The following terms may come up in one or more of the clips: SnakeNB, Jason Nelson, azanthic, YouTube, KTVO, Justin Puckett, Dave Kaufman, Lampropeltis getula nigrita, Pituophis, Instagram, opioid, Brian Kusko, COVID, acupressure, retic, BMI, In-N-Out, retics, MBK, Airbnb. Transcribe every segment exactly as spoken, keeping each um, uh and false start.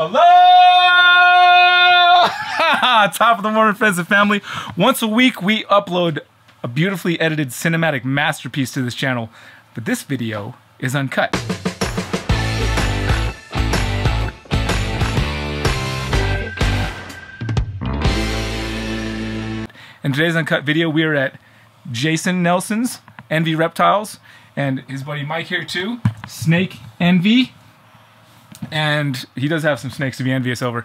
Hello! Top of the Morning Friends and Family. Once a week, we upload a beautifully edited cinematic masterpiece to this channel, but this video is uncut. In today's uncut video, we are at Jason Nelson's Envy Reptiles, and his buddy Mike here too, SnakeNB. And he does have some snakes to be envious over.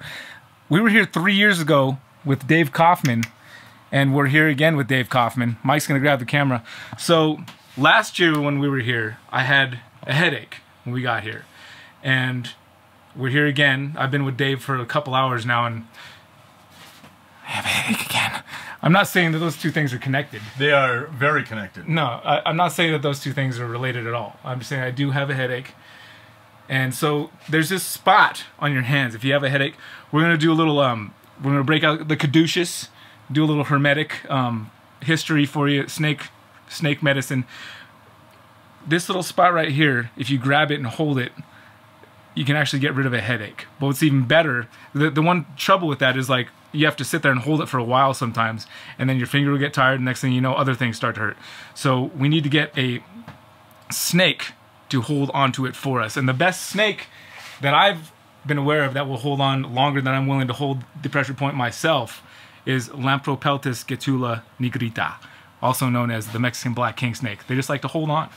We were here three years ago with Dave Kaufman, and we're here again with Dave Kaufman. Mike's gonna grab the camera. So last year when we were here, I had a headache when we got here, and we're here again. I've been with Dave for a couple hours now, and I have a headache again. I'm not saying that those two things are connected. They are very connected. No, I, I'm not saying that those two things are related at all. I'm just saying I do have a headache. And so there's this spot on your hands. If you have a headache, we're gonna do a little. Um, we're gonna break out the caduceus, do a little hermetic um, history for you, snake, snake medicine. This little spot right here, if you grab it and hold it, you can actually get rid of a headache. But what's even better, the the one trouble with that is like you have to sit there and hold it for a while sometimes, and then your finger will get tired. And next thing you know, other things start to hurt. So we need to get a snake to hold onto it for us. And the best snake that I've been aware of that will hold on longer than I'm willing to hold the pressure point myself is Lampropeltis getula nigrita, also known as the Mexican black king snake. They just like to hold on.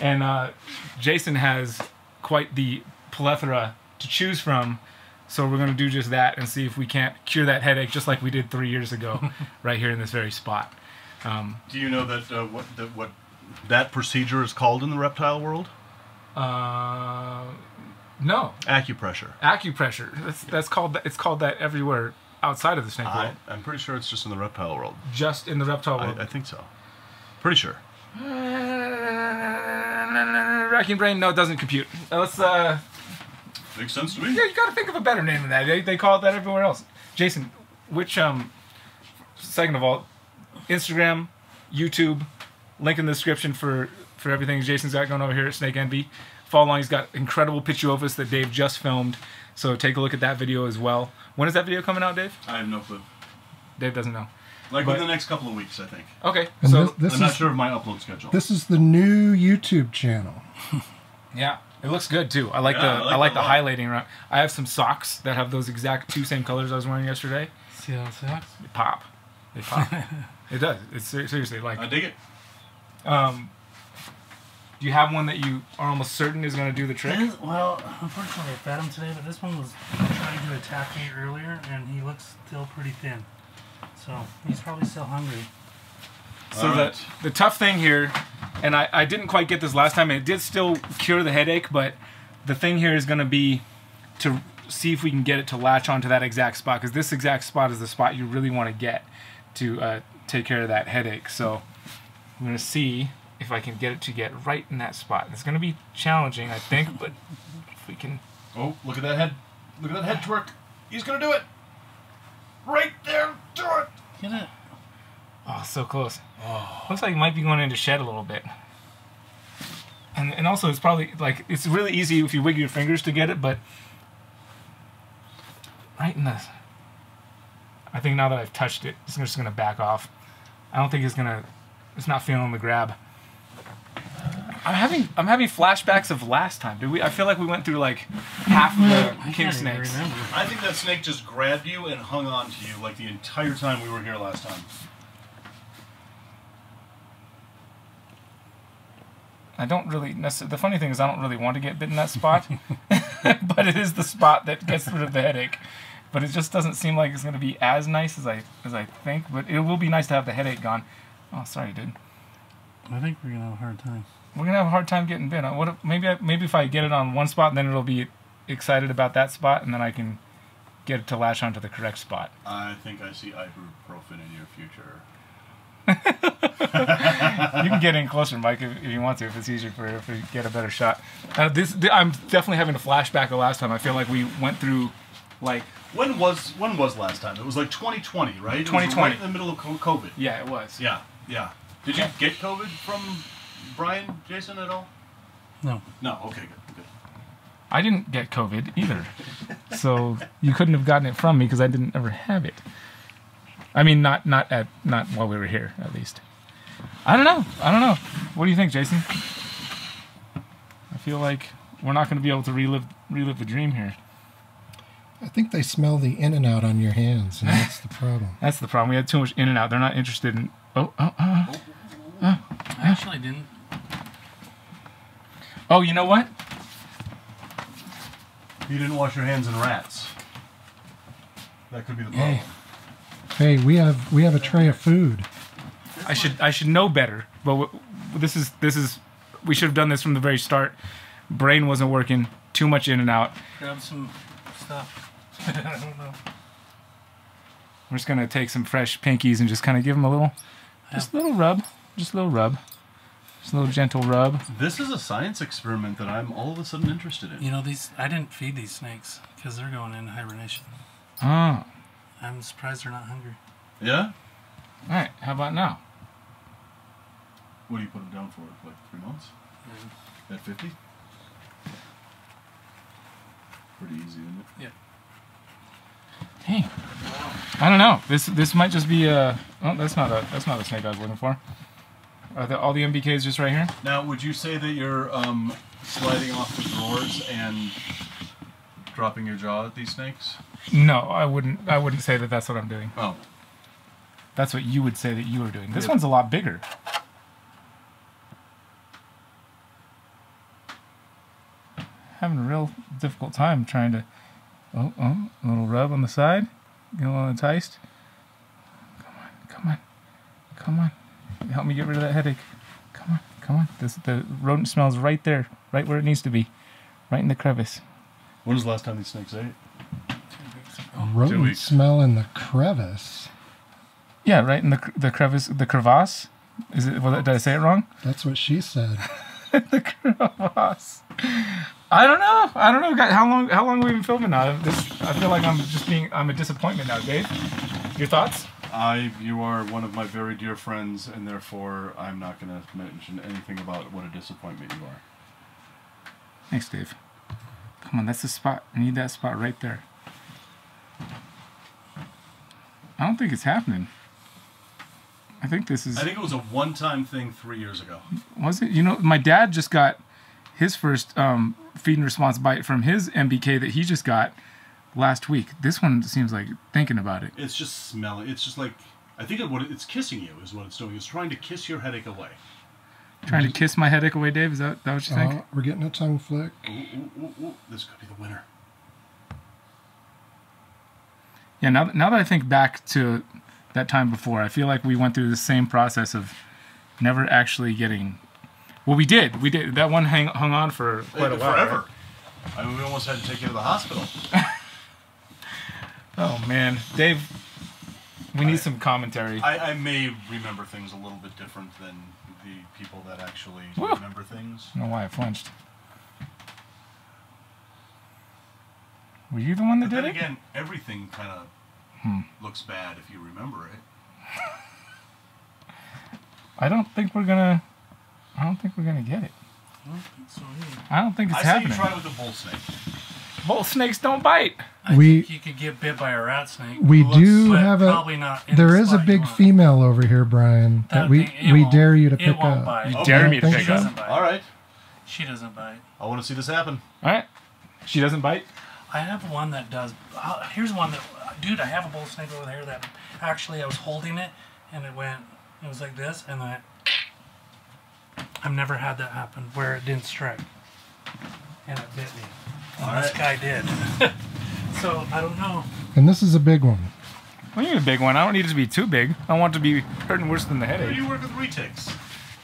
And uh, Jason has quite the plethora to choose from, so we're gonna do just that and see if we can't cure that headache just like we did three years ago right here in this very spot. Um, do you know that uh, what, that what that procedure is called in the reptile world? Uh, no. Acupressure. Acupressure. That's that's called. It's called that everywhere outside of the snake I, world. I'm pretty sure it's just in the reptile world. Just in the reptile world. I, I think so. Pretty sure. Uh, racking brain. No, it doesn't compute. Let's. Uh, Makes sense to me. Yeah, you gotta think of a better name than that. They, they call it that everywhere else. Jason, which um, second of all, Instagram, YouTube, link in the description for. for everything Jason's got going over here at SnakeNB. Follow along, he's got incredible Pituophis that Dave just filmed, so take a look at that video as well. When is that video coming out, Dave? I have no clue. Dave doesn't know. Like but, within the next couple of weeks, I think. Okay, and so this, this I'm is, not sure of my upload schedule. This is the new YouTube channel. Yeah, it looks good too. I like yeah, the I like, I like the highlighting around. I have some socks that have those exact two same colors I was wearing yesterday. See how it sucks? They pop. They pop. It does. It's seriously like. I dig it. Um. Do you have one that you are almost certain is going to do the trick? Is, well, unfortunately I fed him today, but this one was trying to attack me earlier, and he looks still pretty thin. So he's probably still hungry. So right. the, the tough thing here, and I, I didn't quite get this last time, and it did still cure the headache, but the thing here is going to be to see if we can get it to latch onto that exact spot, because this exact spot is the spot you really want to get to uh, take care of that headache. So I'm going to see if I can get it to get right in that spot. It's going to be challenging, I think, but if we can... Oh, look at that head. Look at that head twerk. He's going to do it. Right there, do it. Get it. Oh, so close. Oh. Looks like it might be going into shed a little bit. And, and also, it's probably, like, it's really easy if you wiggle your fingers to get it, but... Right in this. I think now that I've touched it, it's just going to back off. I don't think it's going to... It's not feeling the grab. I'm having I'm having flashbacks of last time. Did we? I feel like we went through like half of the king snakes. I think that snake just grabbed you and hung on to you like the entire time we were here last time. I don't really necessarily. The funny thing is I don't really want to get bitten in that spot, but it is the spot that gets rid of the headache. But it just doesn't seem like it's going to be as nice as I as I think. But it will be nice to have the headache gone. Oh, sorry, dude. I think we're gonna have a hard time. We're gonna have a hard time getting bit. What if, maybe I, maybe if I get it on one spot, then it'll be excited about that spot, and then I can get it to lash onto the correct spot. I think I see ibuprofen in your future. You can get in closer, Mike, if, if you want to. If it's easier for you, if you get a better shot. Uh, this th I'm definitely having a flashback of last time. I feel like we went through, like. When was when was last time? It was like twenty twenty, right? twenty twenty, it was right in the middle of COVID. Yeah, it was. Yeah, yeah. Did you get COVID from Brian, Jason, at all? No. No, okay, good, good. I didn't get COVID either. So you couldn't have gotten it from me because I didn't ever have it. I mean, not not at not while we were here, at least. I don't know. I don't know. What do you think, Jason? I feel like we're not going to be able to relive relive the dream here. I think they smell the In-N-Out on your hands, and that's the problem. That's the problem. We had too much In-N-Out. They're not interested in... Oh, oh, oh. oh, oh. I actually didn't. Oh, you know what? You didn't wash your hands in rats. That could be the problem. Hey, hey we have we have a tray of food. I should I should know better, but w this is this is we should have done this from the very start. Brain wasn't working. Too much In-N-Out. Grab some stuff. I don't know. We're just gonna take some fresh pinkies and just kind of give them a little, just a little rub, just a little rub, just a little gentle rub. This is a science experiment that I'm all of a sudden interested in. You know, these I didn't feed these snakes because they're going into hibernation. Oh. I'm surprised they're not hungry. Yeah. All right. How about now? What do you put them down for? Like three months? Mm-hmm. At fifty? Pretty easy, isn't it? Yeah. Hey, I don't know. This this might just be a. Oh, that's not a that's not a snake I was looking for. Are the, all the M B Ks just right here? Now, would you say that you're um, sliding off the drawers and dropping your jaw at these snakes? No, I wouldn't. I wouldn't say that. That's what I'm doing. Oh, that's what you would say that you were doing. This yeah. one's a lot bigger. Having a real difficult time trying to. Oh, oh, a little rub on the side. Get a little enticed. Come on, come on, come on. Help me get rid of that headache. Come on, come on. This, the rodent smells right there, right where it needs to be. Right in the crevice. When was the last time these snakes ate? Oh, rodent smell in the crevice? Yeah, right in the the crevice, the crevasse. Is it, well, did I say it wrong? That's what she said. The crevasse. I don't know. I don't know. God, how long? How long have we been filming now? This, I feel like I'm just being. I'm a disappointment now, Dave. Your thoughts? I. You are one of my very dear friends, and therefore I'm not going to mention anything about what a disappointment you are. Thanks, Dave. Come on, that's the spot. I need that spot right there. I don't think it's happening. I think this is. I think it was a one-time thing three years ago. Was it? You know, my dad just got his first um, feed and response bite from his M B K that he just got last week. This one seems like thinking about it. It's just smelling. It's just like, I think it, what it's kissing you is what it's doing. It's trying to kiss your headache away. Trying to kiss my headache away, Dave? Is that, that what you think? Uh, we're getting a tongue flick. Ooh, ooh, ooh, ooh. This could be the winner. Yeah, now, now that I think back to that time before, I feel like we went through the same process of never actually getting... Well, we did. We did. That one hang, hung on for quite a while. Forever. Right? I mean, we almost had to take you to the hospital. Oh, man. Dave, we need I, some commentary. I, I may remember things a little bit different than the people that actually Woo. remember things. I don't know why I flinched. Were you the one that but did then it? Again, everything kind of hmm. looks bad if you remember it. I don't think we're going to... I don't think we're gonna get it. I don't think so either. I don't think it's I happening. I say you try with a bull snake. Bull snakes don't bite. I we, think you could get bit by a rat snake. We Looks do have a. Not there the is a big female over here, Brian. That, that we thing, we dare you to pick up. Bite. You okay. dare me to pick up. Bite. All right. She doesn't bite. I want to see this happen. All right. She doesn't bite. I have one that does. Uh, here's one that, uh, dude. I have a bull snake over there that actually I was holding it and it went. It was like this and I. I've never had that happen where it didn't strike and it bit me. And right. This guy did. So I don't know. And this is a big one. I need a big one. I don't need it to be too big. I want it to be hurting worse than the headache. You work with retics.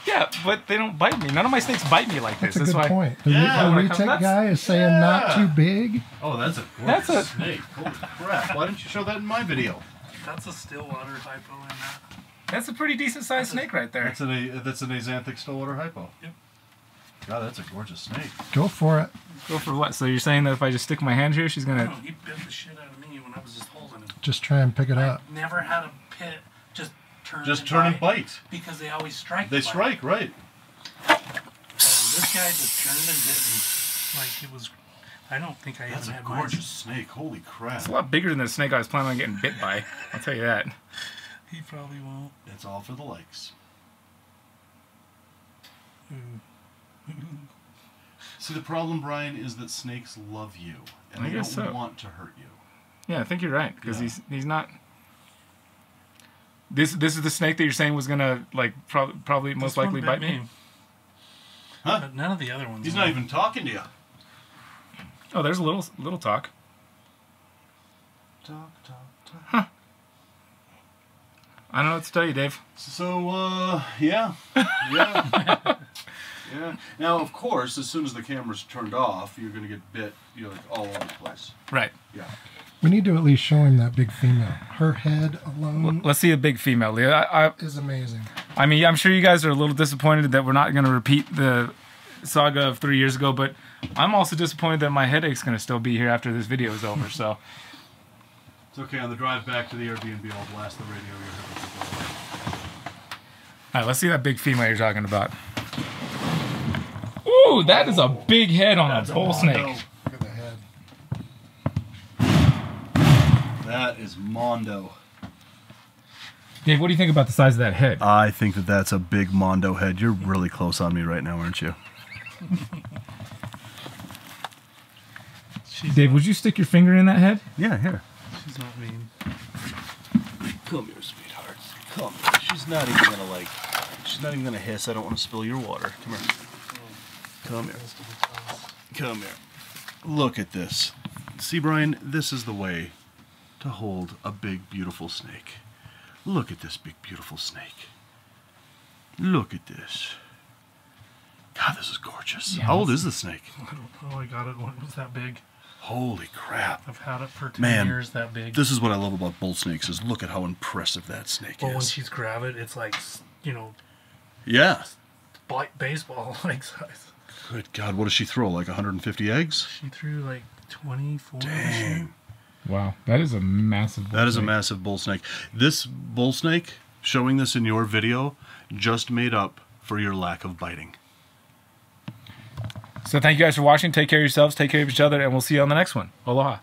Yeah, but they don't bite me. None of my snakes bite me like this. That's a that's good why point. The yeah. retic guy is saying yeah. not too big. Oh, that's a gorgeous that's a snake. Holy crap. Why didn't you show that in my video? That's a Stillwater hypo in that. That's a pretty decent sized snake right there. That's an that's an azanthic Stillwater hypo. Yep. God, that's a gorgeous snake. Go for it. Go for what? So you're saying that if I just stick my hand here, she's gonna? No, you bit the shit out of me when I was just holding it. Just try and pick it I up. Never had a pit. Just turn. Just and turn bite and bite. Because they always strike. They strike, right? And this guy just turned and bit me like it was I don't think I That's a had gorgeous mine. snake. Holy crap. It's a lot bigger than the snake I was planning on getting bit by. I'll tell you that. He probably won't. It's all for the likes. Mm. See, the problem, Brian, is that snakes love you. And I they guess don't so. want to hurt you. Yeah, I think you're right. Because yeah. he's, he's not... This this is the snake that you're saying was gonna like pro probably most likely bite me. me. Huh? But none of the other ones. He's not even talking to you. Oh, there's a little little talk. Talk talk talk. Huh. I don't know what to tell you, Dave. So uh, yeah, yeah, yeah. Now, of course, as soon as the camera's turned off, you're gonna get bit. You know, like all over the place. Right. Yeah. We need to at least show him that big female. Her head alone. Let's see a big female, Leah. I, I, is amazing. I mean, I'm sure you guys are a little disappointed that we're not going to repeat the saga of three years ago, but I'm also disappointed that my headache's going to still be here after this video is over. So it's okay. On the drive back to the Airbnb, I'll blast the radio. All right, let's see that big female you're talking about. Ooh, that is a big head on a whole snake. That is Mondo. Dave, what do you think about the size of that head? I think that that's a big Mondo head. You're really close on me right now, aren't you? Dave, would you stick your finger in that head? Yeah, here. She's not mean. Come here, sweetheart. Come here. She's not even gonna like. She's not even gonna hiss. I don't want to spill your water. Come here. Come here. Come here. Look at this. See, Brian, this is the way to hold a big, beautiful snake. Look at this big, beautiful snake. Look at this. God, this is gorgeous. Yeah, how old is this snake? I don't know. I got it when it was that big. Holy crap. I've had it for ten years that big. This is what I love about bull snakes is look at how impressive that snake well, is. Well, when she's grabbed it, it's like, you know... Yeah. Baseball-like size. Good God, what does she throw? Like one hundred fifty eggs? She threw like twenty-four. Dang. Wow, that is a massive bull snake. That is a massive bull snake. This bull snake, showing this in your video, just made up for your lack of biting. So thank you guys for watching. Take care of yourselves, take care of each other, and we'll see you on the next one. Aloha.